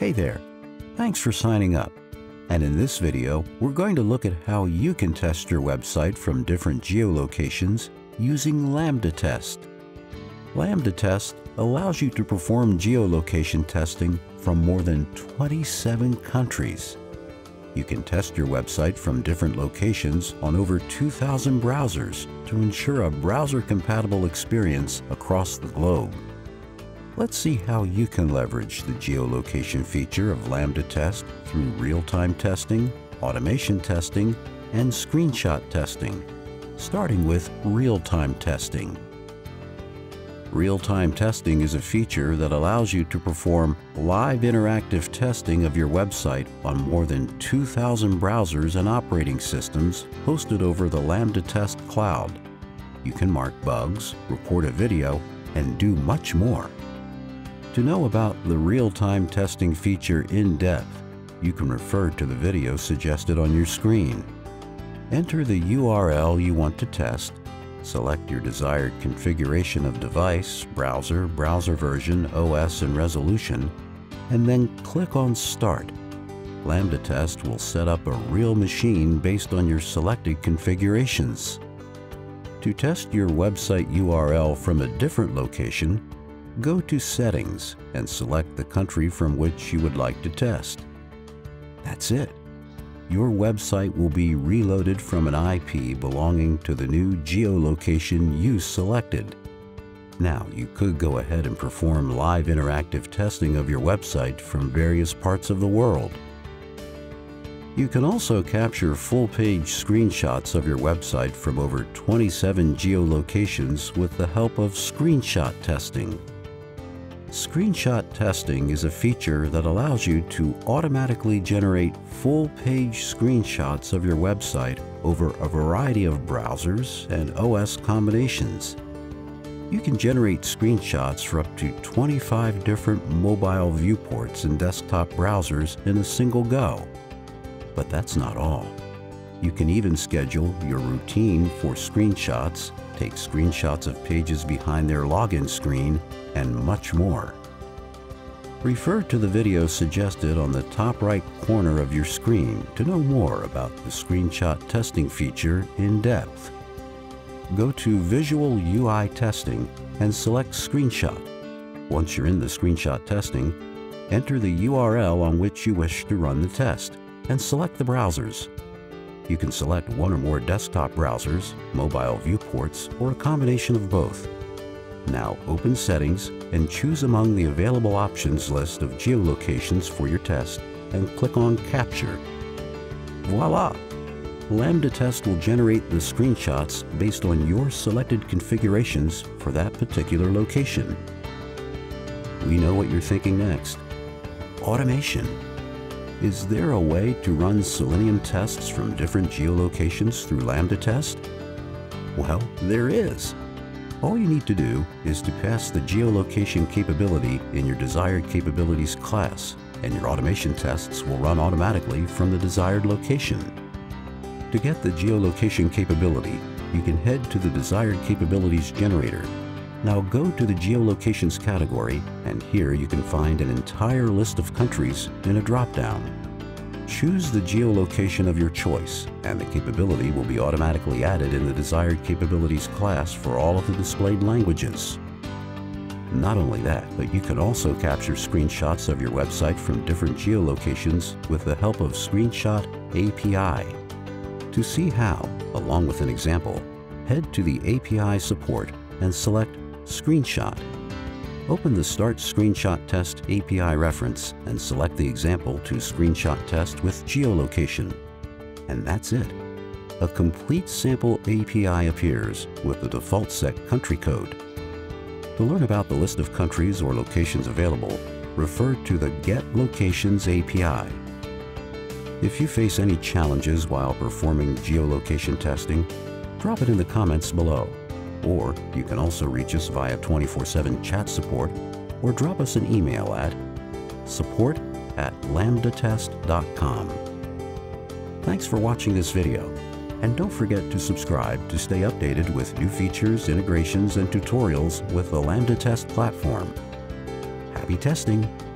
Hey there, thanks for signing up. And in this video, we're going to look at how you can test your website from different geolocations using LambdaTest. LambdaTest allows you to perform geolocation testing from more than 27 countries. You can test your website from different locations on over 2,000 browsers to ensure a browser-compatible experience across the globe. Let's see how you can leverage the geolocation feature of LambdaTest through real-time testing, automation testing, and screenshot testing, starting with real-time testing. Real-time testing is a feature that allows you to perform live interactive testing of your website on more than 2,000 browsers and operating systems hosted over the LambdaTest cloud. You can mark bugs, report a video, and do much more. To know about the real-time testing feature in depth, you can refer to the video suggested on your screen. Enter the URL you want to test. Select your desired configuration of device, browser, browser version, OS, and resolution, and then click on Start. LambdaTest will set up a real machine based on your selected configurations. To test your website URL from a different location, go to Settings and select the country from which you would like to test. That's it. Your website will be reloaded from an IP belonging to the new geolocation you selected. Now, you could go ahead and perform live interactive testing of your website from various parts of the world. You can also capture full-page screenshots of your website from over 27 geolocations with the help of screenshot testing. Screenshot testing is a feature that allows you to automatically generate full-page screenshots of your website over a variety of browsers and OS combinations. You can generate screenshots for up to 25 different mobile viewports and desktop browsers in a single go. But that's not all. You can even schedule your routine for screenshots, take screenshots of pages behind their login screen, and much more. Refer to the video suggested on the top right corner of your screen to know more about the screenshot testing feature in depth. Go to Visual UI Testing and select Screenshot. Once you're in the screenshot testing, enter the URL on which you wish to run the test and select the browsers. You can select one or more desktop browsers, mobile viewports, or a combination of both. Now open Settings and choose among the available options list of geolocations for your test and click on Capture. Voila! LambdaTest will generate the screenshots based on your selected configurations for that particular location. We know what you're thinking next. Automation. Is there a way to run Selenium tests from different geolocations through LambdaTest? Well, there is. All you need to do is to pass the geolocation capability in your desired capabilities class, and your automation tests will run automatically from the desired location. To get the geolocation capability, you can head to the desired capabilities generator. Now go to the geolocations category, and here you can find an entire list of countries in a drop-down. Choose the geolocation of your choice, and the capability will be automatically added in the desired capabilities class for all of the displayed languages. Not only that, but you can also capture screenshots of your website from different geolocations with the help of Screenshot API. To see how, along with an example, head to the API support and select Screenshot. Open the Start Screenshot Test API reference and select the example to screenshot test with geolocation. And that's it. A complete sample API appears with the default set country code. To learn about the list of countries or locations available, refer to the Get Locations API. If you face any challenges while performing geolocation testing, drop it in the comments below. Or you can also reach us via 24/7 chat support or drop us an email at support@lambdatest.com. Thanks for watching this video, and don't forget to subscribe to stay updated with new features, integrations, and tutorials with the LambdaTest platform. Happy testing!